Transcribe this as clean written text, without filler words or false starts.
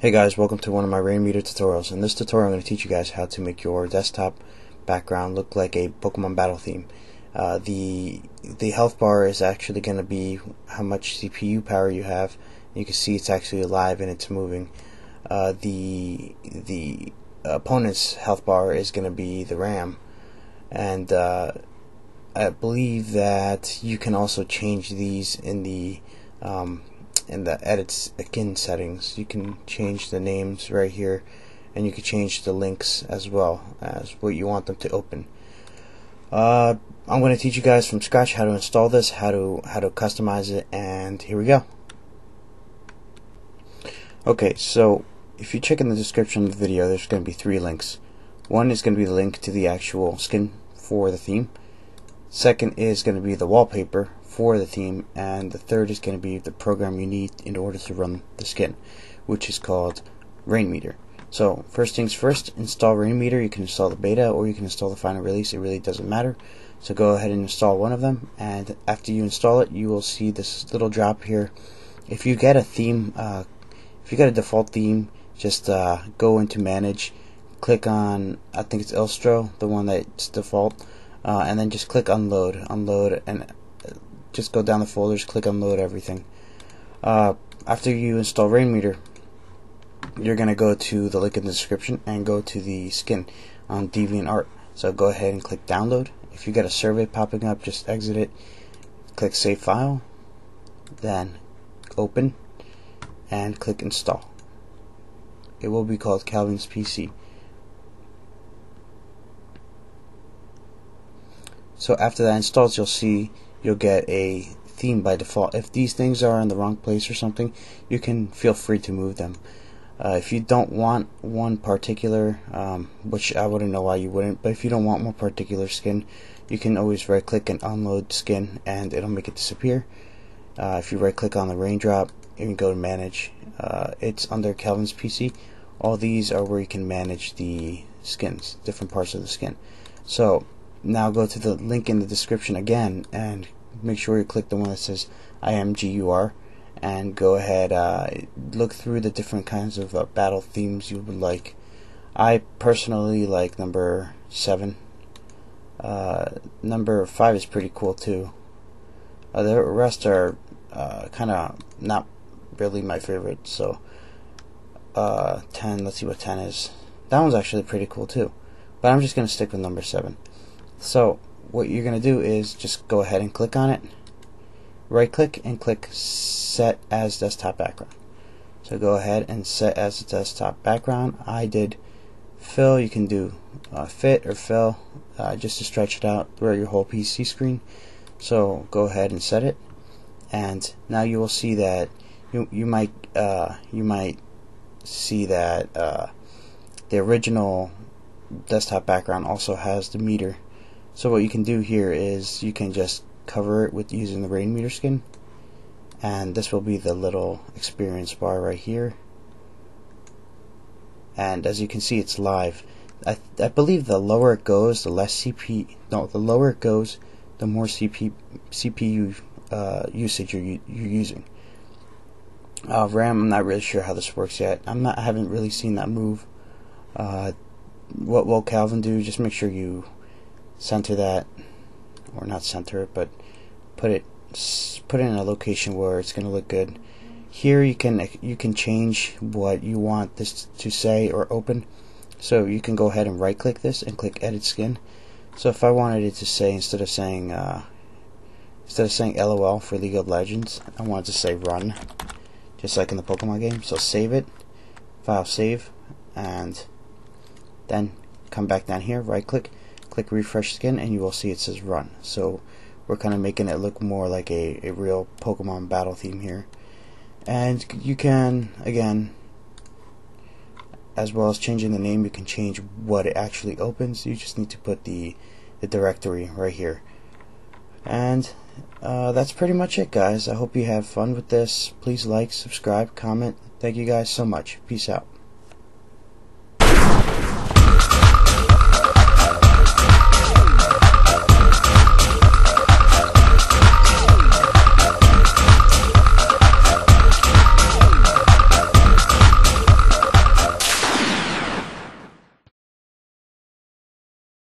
Hey guys, welcome to one of my Rainmeter tutorials. In this tutorial I'm going to teach you guys how to make your desktop background look like a Pokemon battle theme. The health bar is actually going to be how much CPU power you have. You can see it's actually alive and it's moving. The opponent's health bar is going to be the RAM, and I believe that you can also change these in the edit skin settings. You can change the names right here, and you can change the links as well as what you want them to open. I'm going to teach you guys from scratch how to install this, how to customize it, and here we go. Okay, so if you check in the description of the video, there's going to be three links. One is going to be the link to the actual skin for the theme. Second is going to be the wallpaper for the theme, and the third is going to be the program you need in order to run the skin, which is called Rainmeter. So first things first, install Rainmeter. You can install the beta or you can install the final release, it really doesn't matter. So go ahead and install one of them, and after you install it you will see this little drop here. If you get a theme, if you get a default theme, just go into manage, click on, I think it's Elstro, the one that's default, and then just click unload, and just go down the folders, click unload everything. After you install Rainmeter, you're going to go to the link in the description and go to the skin on DeviantArt. So go ahead and click download. If you get a survey popping up, just exit it, click save file, then open, and click install. It will be called Calvin's PC. So after that installs, you'll see you'll get a theme by default. If these things are in the wrong place or something, you can feel free to move them. If you don't want one particular, which I wouldn't know why you wouldn't, but if you don't want one particular skin, you can always right click and unload skin, and it'll make it disappear. If you right click on the raindrop, you can go to manage. It's under Calvin's PC. All these are where you can manage the skins, different parts of the skin. So now go to the link in the description again and make sure you click the one that says IMGUR, and go ahead, look through the different kinds of battle themes you would like. I personally like number 7. Number 5 is pretty cool too. The rest are kind of not really my favorite, so 10, let's see what 10 is. That one's actually pretty cool too, but I'm just going to stick with number 7. So what you're going to do is just go ahead and click on it, right click and click set as desktop background. So go ahead and set as desktop background. I did fill, you can do fit or fill, just to stretch it out throughout your whole PC screen. So go ahead and set it, and now you will see that you might see that the original desktop background also has the meter. So what you can do here is you can just cover it with using the Rainmeter skin, and this will be the little experience bar right here, and as you can see it's live. I believe the lower it goes, the less CPU, no, the lower it goes, the more CPU usage you're using. RAM, I'm not really sure how this works yet. I haven't really seen that move. What will Calvin do? Just make sure you center that, or not center it, but put it in a location where it's going to look good. Here you can change what you want this to say or open. So you can go ahead and right click this and click edit skin. So if I wanted it to say, instead of saying LOL for League of Legends, I wanted to say run, just like in the Pokemon game. So save it, file save, and then come back down here, right click, click refresh skin, and you will see it says run. So we're kind of making it look more like a real Pokemon battle theme here. And you can, again, as well as changing the name, you can change what it actually opens. You just need to put the directory right here. And that's pretty much it, guys. I hope you have fun with this. Please like, subscribe, comment. Thank you guys so much. Peace out.